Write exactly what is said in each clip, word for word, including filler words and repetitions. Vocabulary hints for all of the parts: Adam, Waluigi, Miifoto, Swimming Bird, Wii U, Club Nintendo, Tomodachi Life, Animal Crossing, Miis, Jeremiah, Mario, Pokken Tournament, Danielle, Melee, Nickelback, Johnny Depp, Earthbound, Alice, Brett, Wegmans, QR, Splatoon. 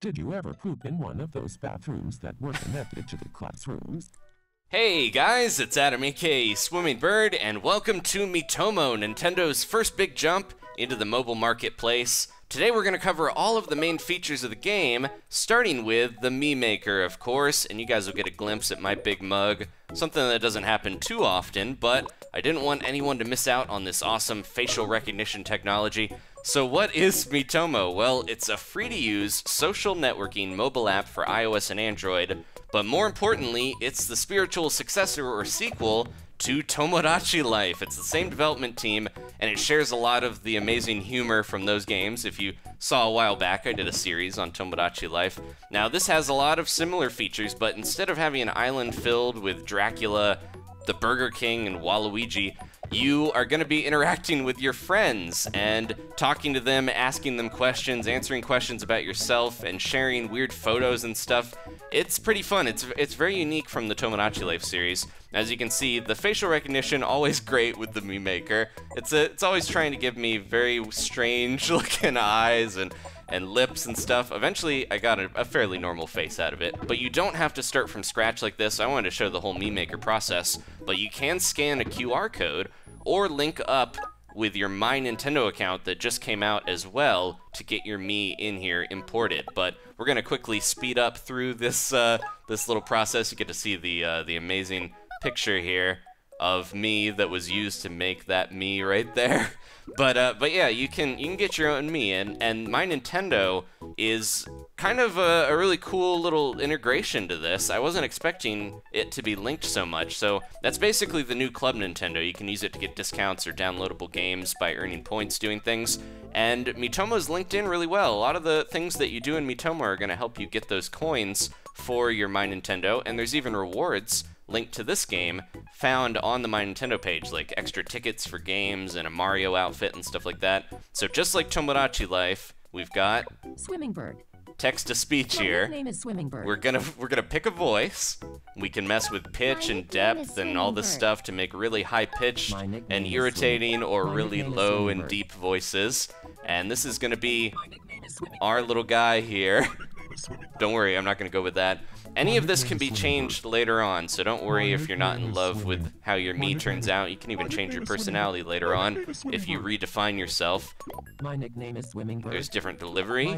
Did you ever poop in one of those bathrooms that were connected to the classrooms? Hey guys, it's Adam aka Swimming Bird, and welcome to Miitomo, Nintendo's first big jump into the mobile marketplace. Today we're going to cover all of the main features of the game, starting with the Mii Maker, of course, and you guys will get a glimpse at my big mug, something that doesn't happen too often, but I didn't want anyone to miss out on this awesome facial recognition technology. So what is Miitomo? Well, it's a free-to-use social networking mobile app for iOS and Android, but more importantly, it's the spiritual successor or sequel to Tomodachi Life. It's the same development team, and it shares a lot of the amazing humor from those games. If you saw a while back, I did a series on Tomodachi Life. Now, this has a lot of similar features, but instead of having an island filled with Dracula, the Burger King, and Waluigi, you are going to be interacting with your friends and talking to them, asking them questions, answering questions about yourself, and sharing weird photos and stuff. It's pretty fun. It's it's very unique from the Tomodachi Life series. As you can see, the facial recognition always great with the Mii Maker. It's a, it's always trying to give me very strange looking eyes and and lips and stuff. Eventually, I got a, a fairly normal face out of it. But you don't have to start from scratch like this. I wanted to show the whole Mii Maker process. But you can scan a Q R code or link up with your My Nintendo account that just came out as well to get your Mii in here imported. But we're going to quickly speed up through this uh, this little process. You get to see the, uh, the amazing picture here of Mii that was used to make that Mii right there. But uh, but yeah, you can you can get your own Mii, and and My Nintendo is kind of a, a really cool little integration to this. I wasn't expecting it to be linked so much. So that's basically the new Club Nintendo. You can use it to get discounts or downloadable games by earning points, doing things. And Miitomo's linked in really well. A lot of the things that you do in Miitomo are going to help you get those coins for your My Nintendo, and there's even rewards linked to this game found on the My Nintendo page, like extra tickets for games and a Mario outfit and stuff like that. So just like Tomodachi Life, we've got Swimming Bird. Text to speech here. My name is Swimming Bird. We're gonna we're gonna pick a voice. We can mess with pitch and depth and all this stuff to make really high pitched and irritating or really low and deep voices. And this is gonna be our little guy here. Don't worry, I'm not gonna go with that. Any of this can be changed later on, so don't worry if you're not in love with how your Mii turns out. You can even change your personality later on if you redefine yourself. My nickname is Swimming Bird. There's different delivery,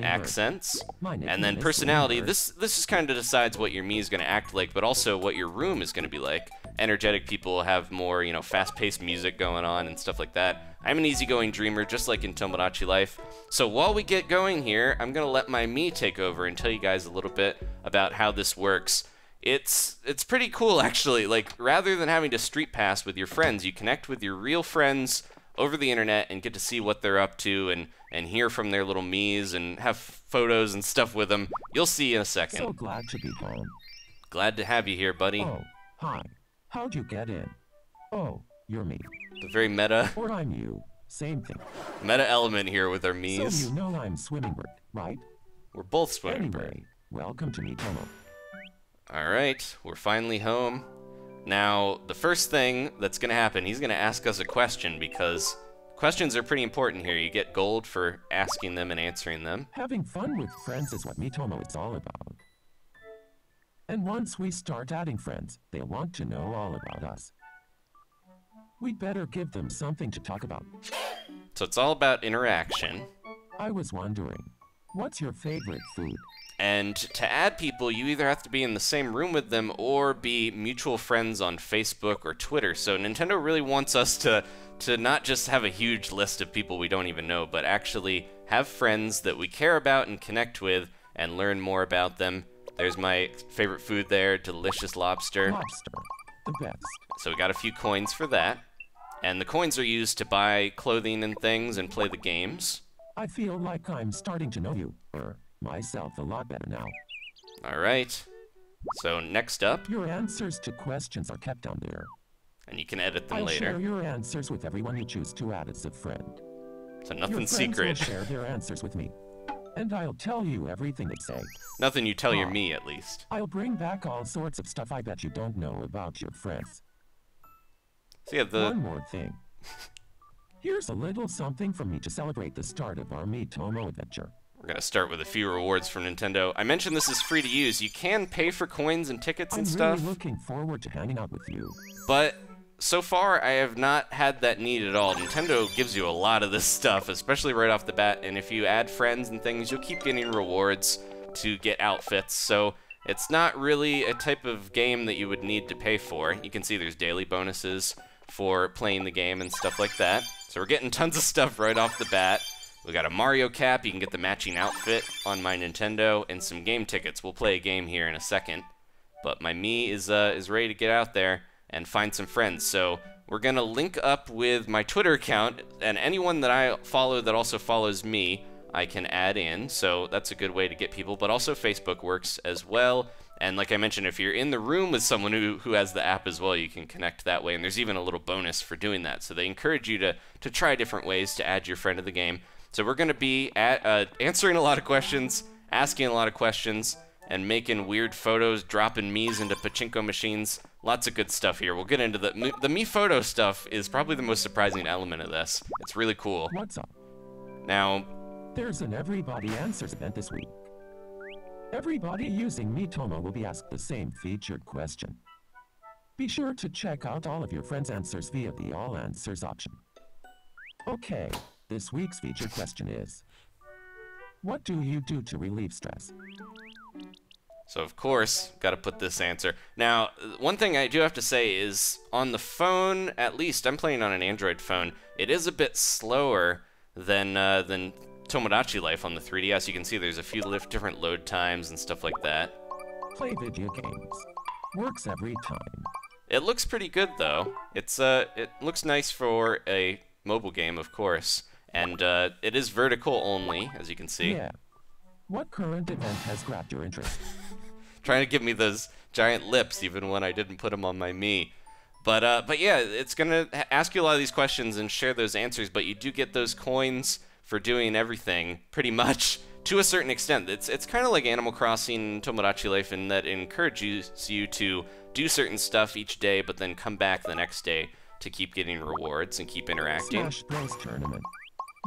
accents, and then personality. This this just kind of decides what your Mii is going to act like, but also what your room is going to be like. Energetic people have more, you know, fast-paced music going on and stuff like that. I'm an easygoing dreamer, just like in Tomodachi Life. So while we get going here, I'm going to let my Mii take over and tell you guys a little bit about how this works. It's it's pretty cool, actually. Like, rather than having to street pass with your friends, you connect with your real friends over the internet and get to see what they're up to and, and hear from their little Miis and have photos and stuff with them. You'll see in a second. So glad to be home. Glad to have you here, buddy. Oh, hi. How'd you get in? Oh, you're Mii. The very meta. Or I'm you. Same thing. Meta element here with our Miis. So you know I'm Swimming Bird, right? We're both Swimming Bird. Anyway, welcome to Miitomo. All right, we're finally home. Now, the first thing that's going to happen, he's going to ask us a question, because questions are pretty important here. You get gold for asking them and answering them. Having fun with friends is what Miitomo is all about. And once we start adding friends, they'll want to know all about us. We'd better give them something to talk about. So it's all about interaction. I was wondering, what's your favorite food? And to add people, you either have to be in the same room with them or be mutual friends on Facebook or Twitter. So Nintendo really wants us to, to not just have a huge list of people we don't even know, but actually have friends that we care about and connect with and learn more about them. There's my favorite food there, delicious lobster. Lobster, the best. So we got a few coins for that. And the coins are used to buy clothing and things and play the games. I feel like I'm starting to know you, or myself, a lot better now. All right. So next up. Your answers to questions are kept on there. And you can edit them I'll later. Share your answers with everyone you choose to add as a friend. So nothing your secret. Will share their answers with me. And I'll tell you everything they say. Nothing you tell your Mii, at least. I'll bring back all sorts of stuff I bet you don't know about your friends. So yeah, the... One more thing. Here's a little something from me to celebrate the start of our Miitomo adventure. We're going to start with a few rewards from Nintendo. I mentioned this is free to use. You can pay for coins and tickets and I'm stuff. I'm really looking forward to hanging out with you. But so far, I have not had that need at all. Nintendo gives you a lot of this stuff, especially right off the bat. And if you add friends and things, you'll keep getting rewards to get outfits. So it's not really a type of game that you would need to pay for. You can see there's daily bonuses for playing the game and stuff like that. So we're getting tons of stuff right off the bat. We got a Mario cap, you can get the matching outfit on My Nintendo, and some game tickets. We'll play a game here in a second. But my Mii is, uh, is ready to get out there and find some friends. So we're going to link up with my Twitter account, and anyone that I follow that also follows me, I can add in. So that's a good way to get people, but also Facebook works as well. And like I mentioned, if you're in the room with someone who, who has the app as well, you can connect that way. And there's even a little bonus for doing that. So they encourage you to, to try different ways to add your friend to the game. So we're going to be at, uh, answering a lot of questions, asking a lot of questions, and making weird photos, dropping Miis into pachinko machines. Lots of good stuff here. We'll get into the... The Miifoto stuff is probably the most surprising element of this. It's really cool. What's up? Now... There's an Everybody Answers event this week. Everybody using Miitomo will be asked the same featured question. Be sure to check out all of your friends' answers via the All Answers option. Okay. This week's feature question is, what do you do to relieve stress? So of course, gotta put this answer. Now, one thing I do have to say is, on the phone, at least, I'm playing on an Android phone, it is a bit slower than, uh, than Tomodachi Life on the three D S. You can see there's a few different load times and stuff like that. Play video games. Works every time. It looks pretty good, though. It's, uh, it looks nice for a mobile game, of course. And uh, it is vertical only, as you can see. Yeah. What current event has grabbed your interest? Trying to give me those giant lips, even when I didn't put them on my Mii. But uh, but yeah, it's gonna ask you a lot of these questions and share those answers. But you do get those coins for doing everything, pretty much, to a certain extent. It's it's kind of like Animal Crossing, Tomodachi Life, in that it encourages you to do certain stuff each day, but then come back the next day to keep getting rewards and keep interacting. Smash Bros tournament.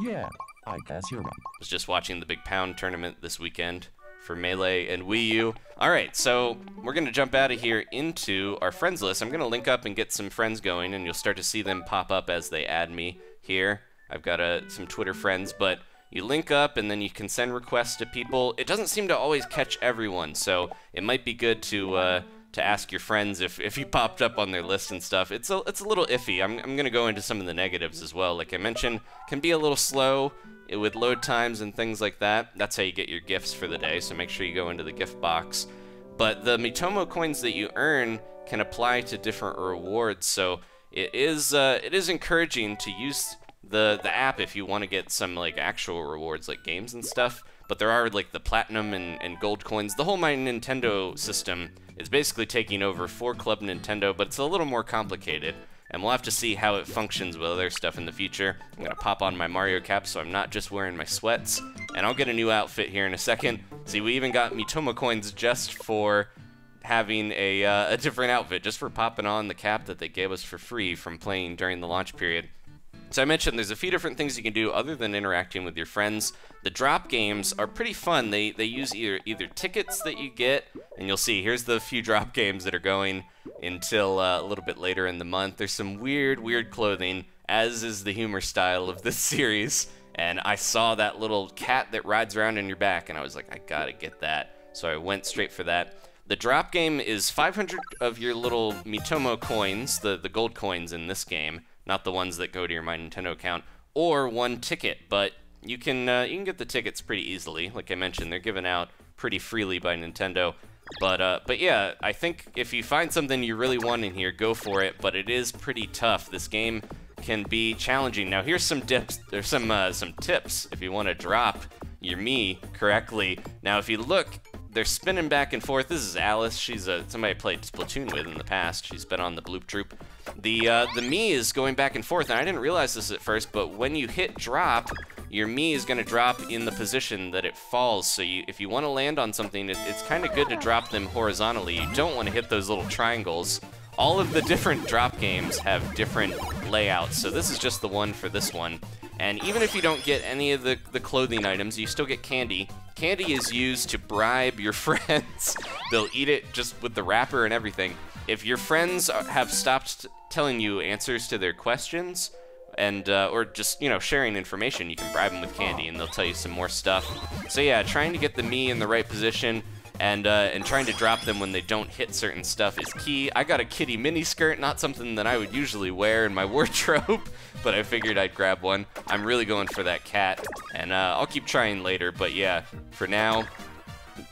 Yeah, I guess you're right. I was just watching the Big Pound tournament this weekend for Melee and Wii U. All right, so we're going to jump out of here into our friends list. I'm going to link up and get some friends going, and you'll start to see them pop up as they add me here. I've got uh, some Twitter friends, but you link up, and then you can send requests to people. It doesn't seem to always catch everyone, so it might be good to... Uh, to ask your friends if, if you popped up on their list and stuff. It's a, it's a little iffy. I'm, I'm going to go into some of the negatives as well. Like I mentioned, can be a little slow with load times and things like that. That's how you get your gifts for the day, so make sure you go into the gift box. But the Miitomo coins that you earn can apply to different rewards, so it is uh, it is encouraging to use the, the app if you want to get some like actual rewards like games and stuff. But there are like the platinum and, and gold coins. The whole My Nintendo system is basically taking over for Club Nintendo, but it's a little more complicated, and we'll have to see how it functions with other stuff in the future. I'm gonna pop on my Mario cap so I'm not just wearing my sweats, and I'll get a new outfit here in a second. See, we even got Miitomo coins just for having a, uh, a different outfit, just for popping on the cap that they gave us for free from playing during the launch period. So I mentioned there's a few different things you can do other than interacting with your friends. The drop games are pretty fun. They they use either either tickets that you get, and you'll see here's the few drop games that are going until uh, a little bit later in the month. There's some weird, weird clothing, as is the humor style of this series. And I saw that little cat that rides around in your back, and I was like, I gotta get that. So I went straight for that. The drop game is five hundred of your little Miitomo coins, the, the gold coins in this game, not the ones that go to your My Nintendo account, or one ticket, but you can uh, you can get the tickets pretty easily. Like I mentioned, they're given out pretty freely by Nintendo. But uh, but yeah, I think if you find something you really want in here, go for it. But it is pretty tough. This game can be challenging. Now here's some dips. There's some uh, some tips if you want to drop your Mii correctly. Now if you look, they're spinning back and forth. This is Alice. She's a, somebody I played Splatoon with in the past. She's been on the Bloop Troop. The, uh, the Mii is going back and forth, and I didn't realize this at first, but when you hit drop, your Mii is going to drop in the position that it falls. So you, if you want to land on something, it, it's kind of good to drop them horizontally. You don't want to hit those little triangles. All of the different drop games have different layouts, so this is just the one for this one. And even if you don't get any of the, the clothing items, you still get candy. Candy is used to bribe your friends. They'll eat it just with the wrapper and everything. If your friends have stopped telling you answers to their questions, and uh, or just, you know, sharing information, you can bribe them with candy and they'll tell you some more stuff. So yeah, trying to get the Mii in the right position and uh, and trying to drop them when they don't hit certain stuff is key. I got a kitty miniskirt, not something that I would usually wear in my wardrobe, but I figured I'd grab one. I'm really going for that cat, and uh, I'll keep trying later, but yeah, for now,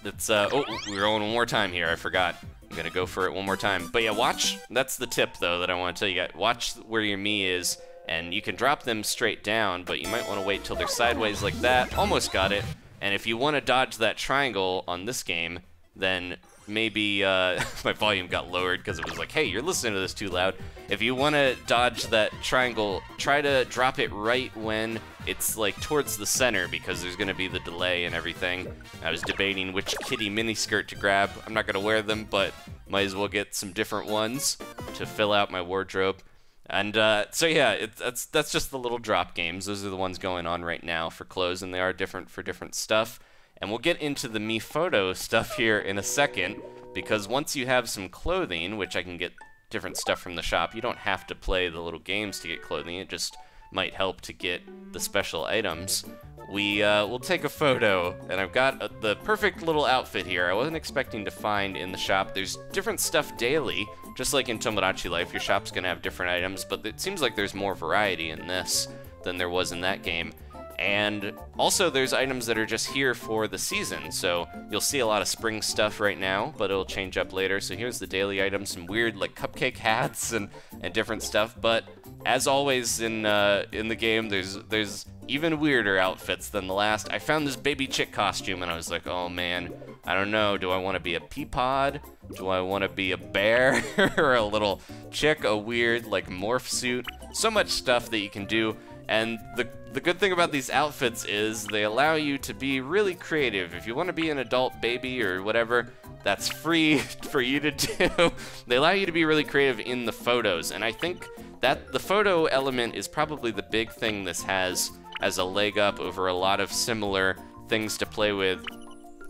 that's, uh, oh, we're rolling one more time here, I forgot. I'm gonna go for it one more time. But yeah, watch, that's the tip though that I wanna tell you guys. Watch where your Mii is, and you can drop them straight down, but you might wanna wait till they're sideways like that. Almost got it. And if you want to dodge that triangle on this game, then maybe uh, my volume got lowered because it was like, hey, you're listening to this too loud. If you want to dodge that triangle, try to drop it right when it's like towards the center because there's going to be the delay and everything. I was debating which kitty miniskirt to grab. I'm not going to wear them, but might as well get some different ones to fill out my wardrobe. And uh, so yeah, it, that's that's just the little drop games. Those are the ones going on right now for clothes, and they are different for different stuff. And we'll get into the Miifoto stuff here in a second, because once you have some clothing, which I can get different stuff from the shop, you don't have to play the little games to get clothing. It just might help to get the special items. We uh, will take a photo, and I've got a, the perfect little outfit here I wasn't expecting to find in the shop. There's different stuff daily, just like in Tomodachi Life. Your shop's gonna have different items, but it seems like there's more variety in this than there was in that game. And also there's items that are just here for the season, so you'll see a lot of spring stuff right now, but it'll change up later. So here's the daily items, some weird like cupcake hats and, and different stuff. But as always in uh, in the game, there's there's even weirder outfits than the last. I found this baby chick costume and I was like, oh man, I don't know, do I want to be a pea pod? Do I want to be a bear or a little chick? A weird like morph suit? So much stuff that you can do. And the, the good thing about these outfits is they allow you to be really creative. If you want to be an adult baby or whatever, that's free for you to do. They allow you to be really creative in the photos. And I think that the photo element is probably the big thing this has as a leg up over a lot of similar things to play with.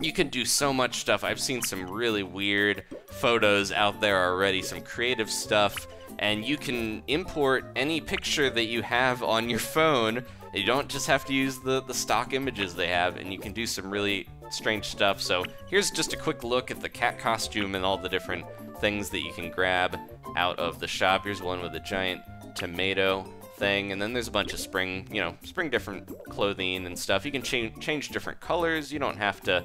You can do so much stuff. I've seen some really weird photos out there already, some creative stuff. And you can import any picture that you have on your phone. You don't just have to use the, the stock images they have, and you can do some really strange stuff. So here's just a quick look at the cat costume and all the different things that you can grab out of the shop. Here's one with a giant tomato thing, and then there's a bunch of spring, you know, spring different clothing and stuff. You can change change different colors. You don't have to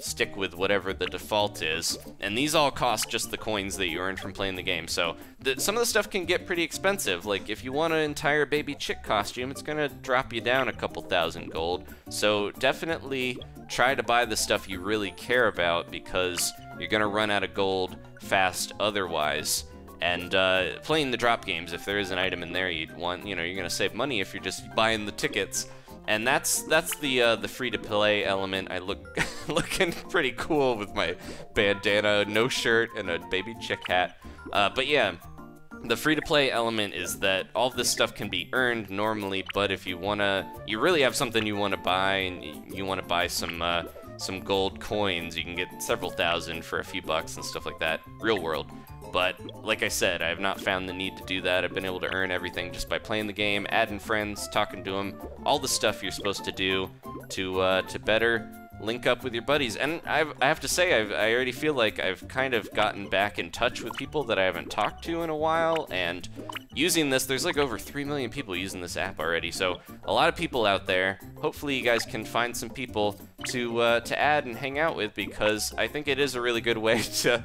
stick with whatever the default is, and these all cost just the coins that you earn from playing the game. So the, some of the stuff can get pretty expensive. Like if you want an entire baby chick costume, it's gonna drop you down a couple thousand gold. So definitely try to buy the stuff you really care about, because you're gonna run out of gold fast otherwise. And uh, playing the drop games, if there is an item in there you'd want, you know, you're gonna save money if you're just buying the tickets. And that's that's the uh, the free-to-play element. I look looking pretty cool with my bandana, no shirt, and a baby chick hat. Uh, but yeah, the free-to-play element is that all this stuff can be earned normally. But if you wanna, you really have something you wanna buy, and you wanna buy some uh, some gold coins, you can get several thousand for a few bucks and stuff like that. Real world. But like I said, I have not found the need to do that. I've been able to earn everything just by playing the game, adding friends, talking to them, all the stuff you're supposed to do to uh, to better link up with your buddies. And I've, I have to say, I've, I already feel like I've kind of gotten back in touch with people that I haven't talked to in a while. And using this, there's like over three million people using this app already. So a lot of people out there. Hopefully you guys can find some people to uh, to add and hang out with, because I think it is a really good way to...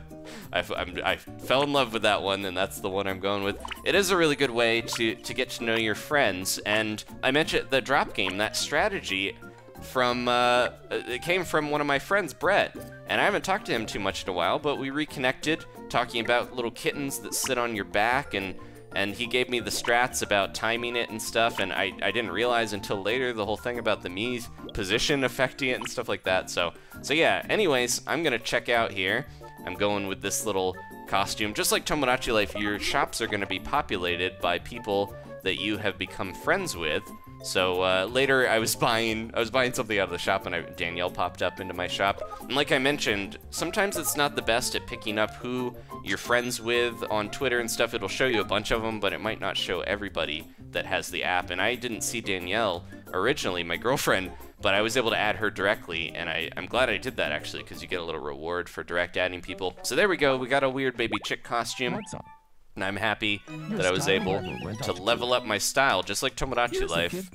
I, I'm, I fell in love with that one, and that's the one I'm going with. It is a really good way to, to get to know your friends. And I mentioned the drop game, that strategy from uh, it came from one of my friends, Brett, and I haven't talked to him too much in a while, but we reconnected talking about little kittens that sit on your back, and and he gave me the strats about timing it and stuff, and I, I didn't realize until later the whole thing about the Mii's position affecting it and stuff like that. So so yeah, anyways, I'm gonna check out here. I'm going with this little costume. Just like Tomodachi Life, your shops are gonna be populated by people that you have become friends with. So uh, later I was buying I was buying something out of the shop and I, Danielle popped up into my shop. And like I mentioned, sometimes it's not the best at picking up who you're friends with on Twitter and stuff. It'll show you a bunch of them, but it might not show everybody that has the app. And I didn't see Danielle originally, my girlfriend, but I was able to add her directly, and I, I'm glad I did that actually, because you get a little reward for direct adding people. So there we go, we got a weird baby chick costume. And I'm happy that I was able to level up my style, just like Tomodachi Life.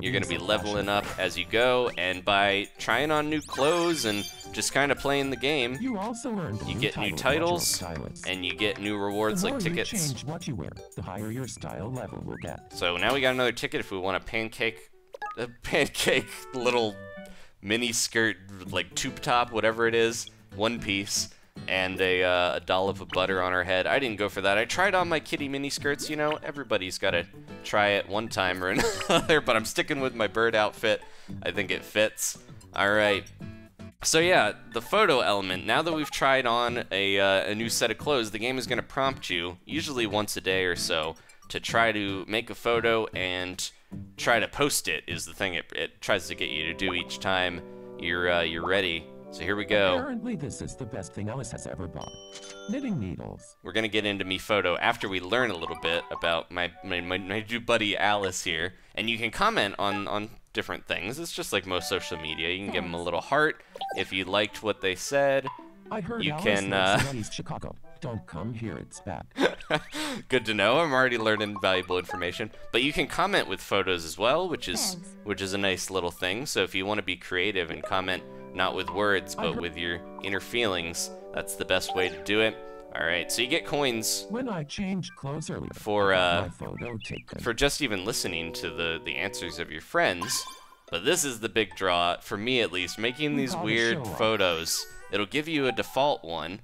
You're gonna be leveling up as you go, and by trying on new clothes and just kind of playing the game, you get new titles, and you get new rewards like tickets. So now we got another ticket if we want a pancake, a pancake little mini skirt, like tube top, whatever it is, one piece. And a, uh, a dollop of butter on her head. I didn't go for that. I tried on my kitty mini skirts. You know, everybody's got to try it one time or another, but I'm sticking with my bird outfit. I think it fits. All right. So yeah, the photo element. Now that we've tried on a, uh, a new set of clothes, the game is going to prompt you, usually once a day or so, to try to make a photo and try to post it is the thing it, it tries to get you to do each time you're, uh, you're ready. So here we go. Apparently this is the best thing Alice has ever bought. Knitting needles. We're gonna get into Miifoto after we learn a little bit about my my, my my new buddy Alice here. And you can comment on, on different things. It's just like most social media. You can give them a little heart if you liked what they said. I heard you Alice can uh East Chicago. Don't come here, it's bad. Good to know. I'm already learning valuable information. But you can comment with photos as well, which is Thanks. which is a nice little thing. So if you want to be creative and comment not with words, but with your inner feelings. That's the best way to do it. All right, so you get coins when I changed clothes earlier, for uh, for just even listening to the, the answers of your friends. But this is the big draw, for me at least, making these weird photos. It'll give you a default one,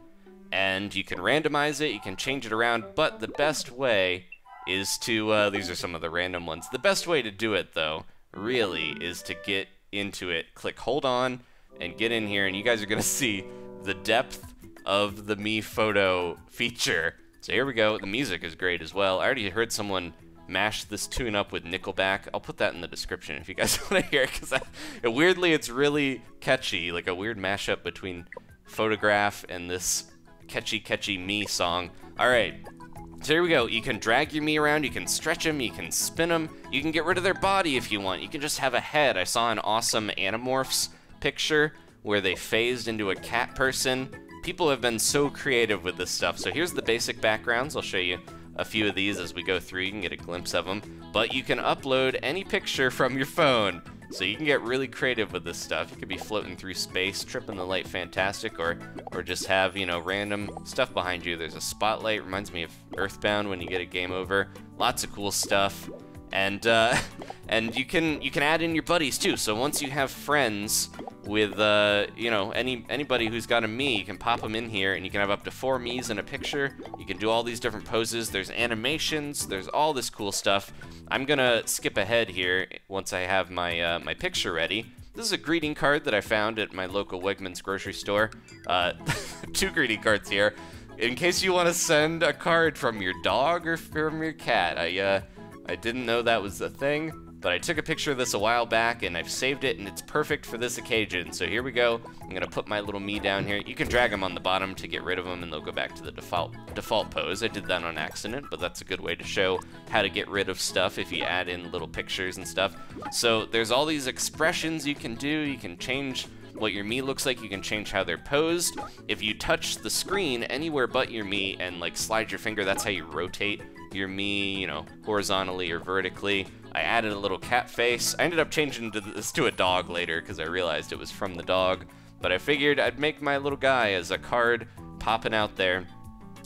and you can randomize it, you can change it around, but the best way is to, uh, these are some of the random ones. The best way to do it, though, really, is to get into it. Click hold on, and get in here, and you guys are gonna see the depth of the Miifoto feature. So here we go. The music is great as well. I already heard someone mash this tune up with Nickelback. I'll put that in the description if you guys want to hear it, because weirdly it's really catchy, like a weird mashup between Photograph and this catchy, catchy Mii song. All right, so here we go. You can drag your Mii around, you can stretch them, you can spin them, you can get rid of their body if you want. You can just have a head. I saw an awesome Animorphs picture where they phased into a cat person. People have been so creative with this stuff. So here's the basic backgrounds. I'll show you a few of these as we go through. You can get a glimpse of them. But you can upload any picture from your phone. So you can get really creative with this stuff. You could be floating through space, tripping the light fantastic, or or just have, you know, random stuff behind you. There's a spotlight. Reminds me of Earthbound when you get a game over. Lots of cool stuff. And uh, and you can you can add in your buddies too. So once you have friends with uh, you know, any anybody who's got a Mii, you can pop them in here, and you can have up to four Miis in a picture. You can do all these different poses. There's animations. There's all this cool stuff. I'm gonna skip ahead here once I have my uh, my picture ready. This is a greeting card that I found at my local Wegmans grocery store. Uh, two greeting cards here, in case you want to send a card from your dog or from your cat. I. Uh, I didn't know that was a thing, but I took a picture of this a while back and I've saved it, and it's perfect for this occasion. So here we go. I'm gonna put my little Mii down here. You can drag them on the bottom to get rid of them and they'll go back to the default default pose. I did that on accident, but that's a good way to show how to get rid of stuff if you add in little pictures and stuff. So there's all these expressions you can do. You can change what your Mii looks like, you can change how they're posed. If you touch the screen anywhere but your Mii and like slide your finger, that's how you rotate your Mii, you know, horizontally or vertically. I added a little cat face. I ended up changing to this to a dog later because I realized it was from the dog, but I figured I'd make my little guy as a card popping out there.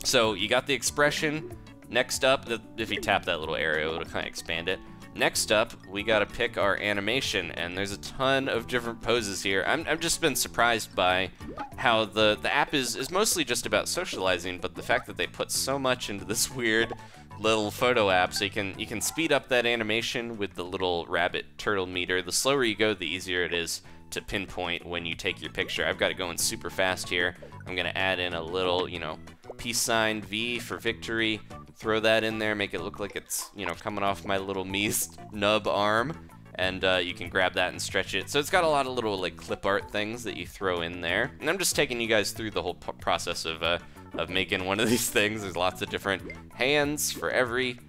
So you got the expression. Next up, if you tap that little area, it'll kind of expand it. Next up, we gotta pick our animation, and there's a ton of different poses here. I'm, I've just been surprised by how the, the app is, is mostly just about socializing, but the fact that they put so much into this weird little photo app. So you can you can speed up that animation with the little rabbit turtle meter. The slower you go, the easier it is to pinpoint when you take your picture. I've got it going super fast here. I'm gonna add in a little, you know, peace sign V for victory. throw that in there, make it look like it's, you know, coming off my little Mii's nub arm, and uh, you can grab that and stretch it. So it's got a lot of little, like, clip art things that you throw in there. And I'm just taking you guys through the whole p process of, uh, of making one of these things. There's lots of different hands for every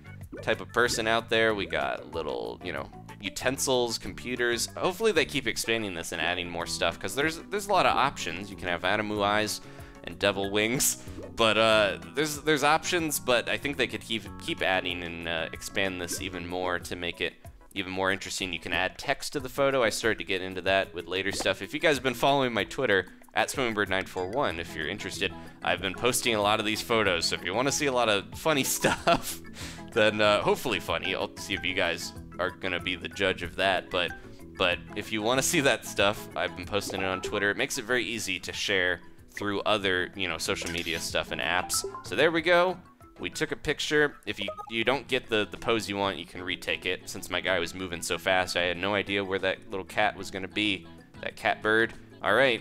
type of person out there. We got little, you know, utensils, computers. Hopefully they keep expanding this and adding more stuff, because there's there's a lot of options. You can have Adamu eyes and devil wings, but uh, there's there's options. But I think they could keep keep adding and uh, expand this even more to make it even more interesting. You can add text to the photo. I started to get into that with later stuff. If you guys have been following my Twitter at swimming bird nine four one, if you're interested, I've been posting a lot of these photos. So if you want to see a lot of funny stuff, then uh, hopefully funny. I'll see if you guys are gonna be the judge of that, but but if you want to see that stuff, I've been posting it on Twitter. It makes it very easy to share through other, you know, social media stuff and apps. So there we go. We took a picture. If you you don't get the the pose you want, you can retake it. Since my guy was moving so fast, I had no idea where that little cat was gonna be, that cat bird. All right,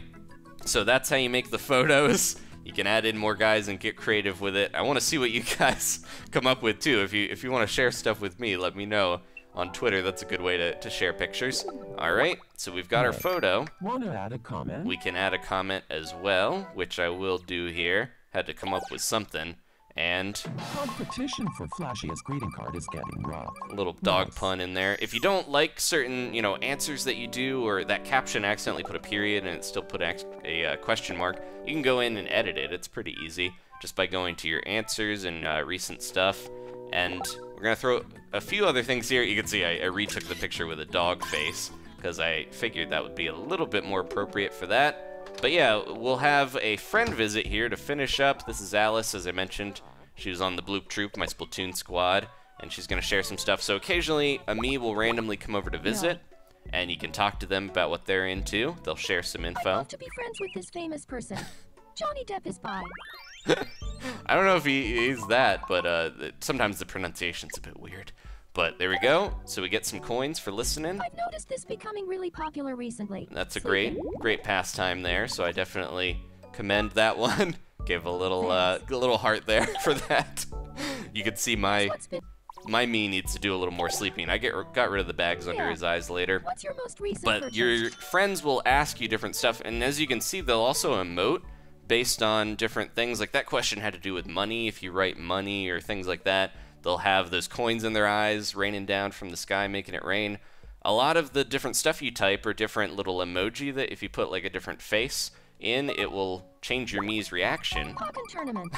so that's how you make the photos. You can add in more guys and get creative with it. I want to see what you guys come up with too. If you if you want to share stuff with me, let me know. On Twitter, that's a good way to, to share pictures. All right, so we've got our photo. Want to add a comment? We can add a comment as well, which I will do here. Had to come up with something. And competition for flashiest greeting card is getting robbed. Little dog nice. Pun in there. If you don't like certain, you know, answers that you do, or that caption accidentally put a period and it still put a, a uh, question mark, you can go in and edit it. It's pretty easy just by going to your answers and uh, recent stuff. And we're gonna throw a few other things here. You can see I, I retook the picture with a dog face because I figured that would be a little bit more appropriate for that. But yeah, we'll have a friend visit here to finish up. This is Alice, as I mentioned. She was on the Bloop Troop, my Splatoon squad, and she's gonna share some stuff. So occasionally, a Mii will randomly come over to visit, yeah. and you can talk to them about what they're into. They'll share some info. I'd love to be friends with this famous person. Johnny Depp is bi. I don't know if he is that, but uh, sometimes the pronunciation's a bit weird. But there we go. So we get some coins for listening. I've noticed this becoming really popular recently. That's a great, great pastime there. So I definitely commend that one. Give a little, uh, a little heart there for that. You can see my, my Mii needs to do a little more sleeping. I get got rid of the bags yeah. under his eyes later. What's your most recent but purchase? Your friends will ask you different stuff, and as you can see, they'll also emote based on different things. Like that question had to do with money. If you write money or things like that, they'll have those coins in their eyes raining down from the sky, making it rain. A lot of the different stuff you type are different little emoji that if you put like a different face in, it will change your Mii's reaction. Pocket tournament.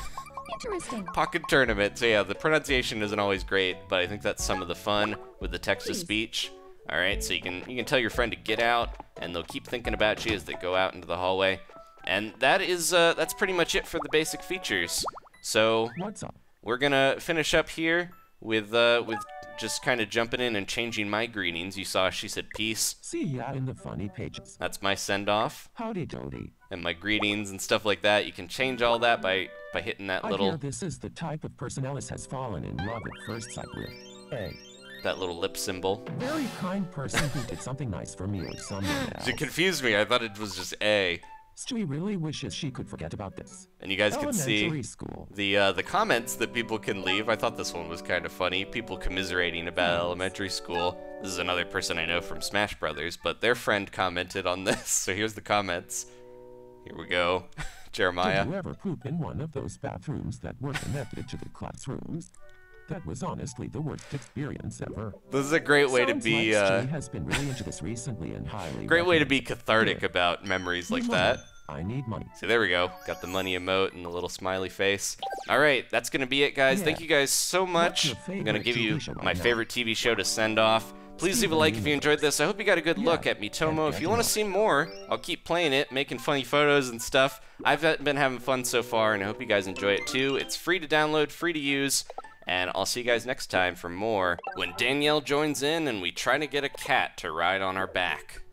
Interesting. Pocket tournament. So yeah, the pronunciation isn't always great, but I think that's some of the fun with the text-to-speech. All right, so you can you can tell your friend to get out, and they'll keep thinking about you as they go out into the hallway. And that is, uh, that's pretty much it for the basic features. So What's up? We're gonna finish up here with, uh, with just kind of jumping in and changing my greetings. You saw she said peace. See ya in the funny pages. That's my send-off. Howdy doody. And my greetings and stuff like that. You can change all that by, by hitting that I little... Hear this is the type of person Alice has fallen in love at first sight with. Hey. That little lip symbol. Very kind person who did something nice for me or someone else. She confused me. I thought it was just A. She really wishes she could forget about this. And you guys Elementary can see school. the uh, the comments that people can leave. I thought this one was kind of funny. People commiserating about yes. elementary school. This is another person I know from Smash Brothers, but their friend commented on this. So here's the comments. Here we go. Jeremiah. Did you ever poop in one of those bathrooms that were connected to the classrooms? That was honestly the worst experience ever. This is a great way Sounds to be. Like uh, has been really into this recently and highly. Great way to be cathartic yeah. about memories like money. that. I need money. So there we go. Got the money emote and the little smiley face. All right, that's gonna be it, guys. Yeah. Thank you guys so much. I'm gonna give you my favorite T V show to send off. Please leave a like if you enjoyed this. I hope you got a good yeah. look at Miitomo. If you want to see more, I'll keep playing it, making funny photos and stuff. I've been having fun so far, and I hope you guys enjoy it too. It's free to download, free to use. And I'll see you guys next time for more when Danielle joins in and we try to get a cat to ride on our back.